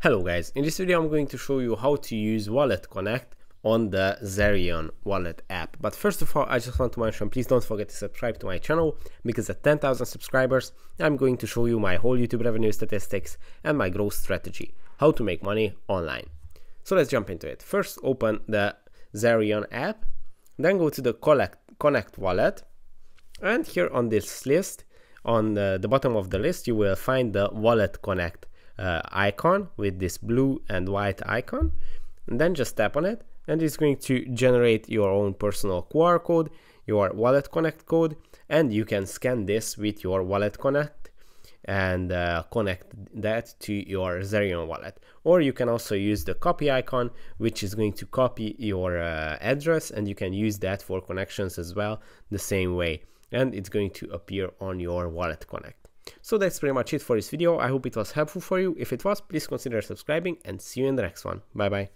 Hello guys, in this video I'm going to show you how to use WalletConnect on the Zerion wallet app. But first of all, I just want to mention, please don't forget to subscribe to my channel, because at 10,000 subscribers I'm going to show you my whole YouTube revenue statistics and my growth strategy, how to make money online. So let's jump into it. First open the Zerion app, then go to the Connect wallet, and here on this list, on the bottom of the list, you will find the WalletConnect icon with this blue and white icon, and then just tap on it, and it's going to generate your own personal QR code, your WalletConnect code, and you can scan this with your WalletConnect and connect that to your Zerion wallet. Or you can also use the copy icon, which is going to copy your address, and you can use that for connections as well the same way, and it's going to appear on your WalletConnect. So that's pretty much it for this video. I hope it was helpful for you. If it was, please consider subscribing, and see you in the next one. Bye bye.